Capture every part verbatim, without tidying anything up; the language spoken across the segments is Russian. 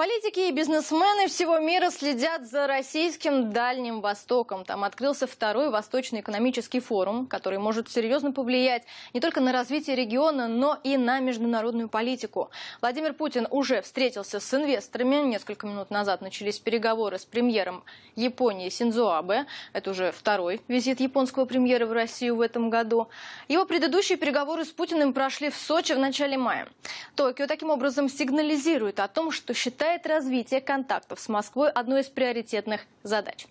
Политики и бизнесмены всего мира следят за российским Дальним Востоком. Там открылся второй Восточно-экономический форум, который может серьезно повлиять не только на развитие региона, но и на международную политику. Владимир Путин уже встретился с инвесторами. Несколько минут назад начались переговоры с премьером Японии Синдзо Абэ. Это уже второй визит японского премьера в Россию в этом году. Его предыдущие переговоры с Путиным прошли в Сочи в начале мая. Токио таким образом сигнализирует о том, что считает развитие контактов с Москвой одной из приоритетных задач.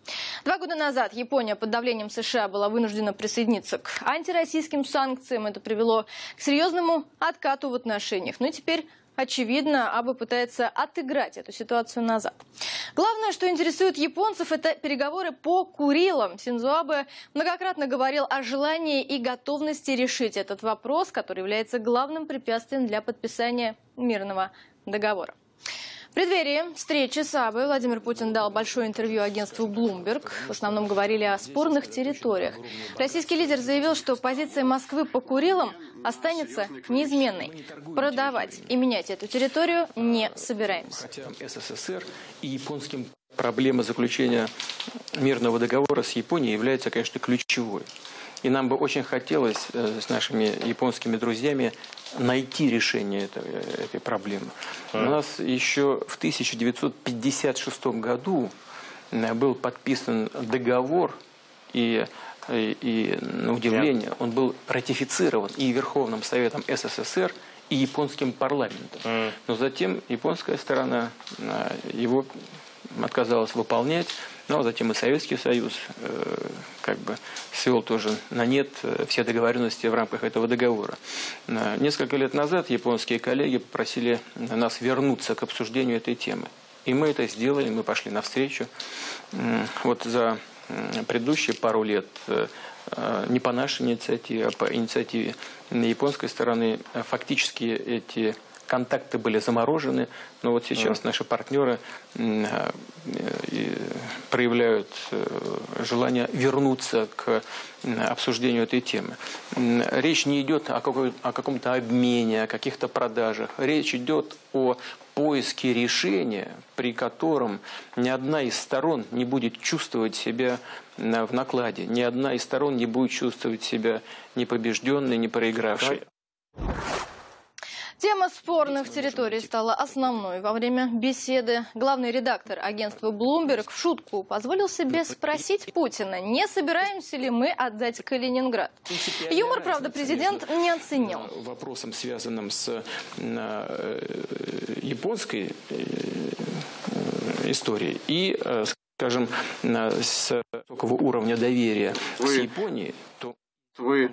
Два года назад Япония под давлением США была вынуждена присоединиться к антироссийским санкциям. Это привело к серьезному откату в отношениях. Ну и теперь, очевидно, Абэ пытается отыграть эту ситуацию назад. Главное, что интересует японцев, это переговоры по Курилам. Синдзо Абэ многократно говорил о желании и готовности решить этот вопрос, который является главным препятствием для подписания мирного договора. В преддверии встречи с Абэ Владимир Путин дал большое интервью агентству Bloomberg. В основном говорили о спорных территориях. Российский лидер заявил, что позиция Москвы по Курилам останется неизменной. Продавать и менять эту территорию не собираемся. Хотя СССР и японским проблема заключения мирного договора с Японией является, конечно, ключевой. И нам бы очень хотелось э, с нашими японскими друзьями найти решение этой, этой проблемы. Mm. У нас еще в тысяча девятьсот пятьдесят шестом году был подписан договор, и, и, и на удивление, он был ратифицирован и Верховным Советом СССР, и японским парламентом. Mm. Но затем японская сторона э, его отказалась выполнять. Ну, а затем и Советский Союз э, как бы свел тоже на нет все договоренности в рамках этого договора. Несколько лет назад японские коллеги попросили нас вернуться к обсуждению этой темы. И мы это сделали, мы пошли навстречу. Вот за предыдущие пару лет не по нашей инициативе, а по инициативе японской стороны фактически эти контакты были заморожены, но вот сейчас наши партнеры проявляют желание вернуться к обсуждению этой темы. Речь не идет о, о каком-то обмене, о каких-то продажах. Речь идет о поиске решения, при котором ни одна из сторон не будет чувствовать себя в накладе, ни одна из сторон не будет чувствовать себя ни побежденной, ни проигравшей. Тема спорных территорий стала основной во время беседы. Главный редактор агентства Bloomberg в шутку позволил себе спросить Путина, не собираемся ли мы отдать Калининград. Юмор, правда, президент не оценил. Вопросом, связанным с японской историей и, скажем, с высокого уровня доверия с Японией, то... Вы...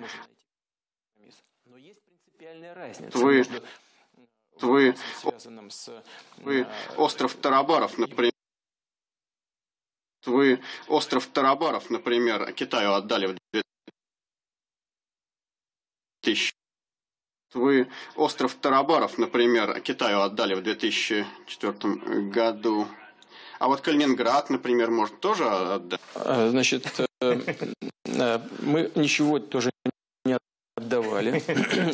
Вы, вы, вы, остров Тарабаров, например, вы, остров Тарабаров, например, Китаю отдали в две тысячи. Вы, остров Тарабаров, например, Китаю отдали в две тысячи четвёртом году. А вот Калининград, например, может тоже отдать. Значит, мы ничего тоже не отдавали.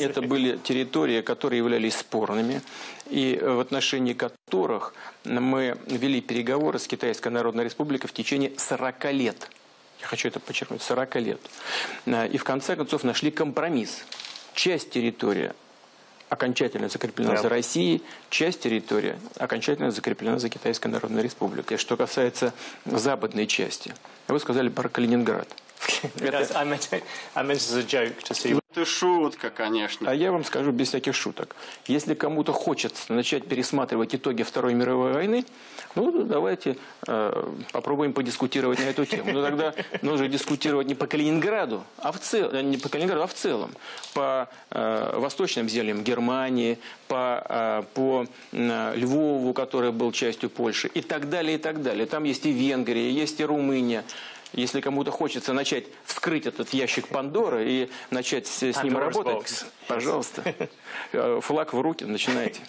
Это были территории, которые являлись спорными, и в отношении которых мы вели переговоры с Китайской Народной Республикой в течение сорока лет. Я хочу это подчеркнуть, сорока лет. И в конце концов нашли компромисс. Часть территории окончательно закреплена да. за Россией, часть территории окончательно закреплена за Китайской Народной Республикой. Что касается западной части, вы сказали про Калининград. Это шутка, конечно. А я вам скажу без всяких шуток. Если кому-то хочется начать пересматривать итоги Второй мировой войны, ну давайте э, попробуем подискутировать на эту тему. Но тогда нужно дискутировать не по Калининграду, а в целом, не по Калининграду, а в целом, по э, восточным землям Германии, по, э, по э, Львову, который был частью Польши, и так далее, и так далее. Там есть и Венгрия, есть и Румыния. Если кому-то хочется начать вскрыть этот ящик Пандоры и начать с ним работать, пожалуйста, флаг в руки, начинайте.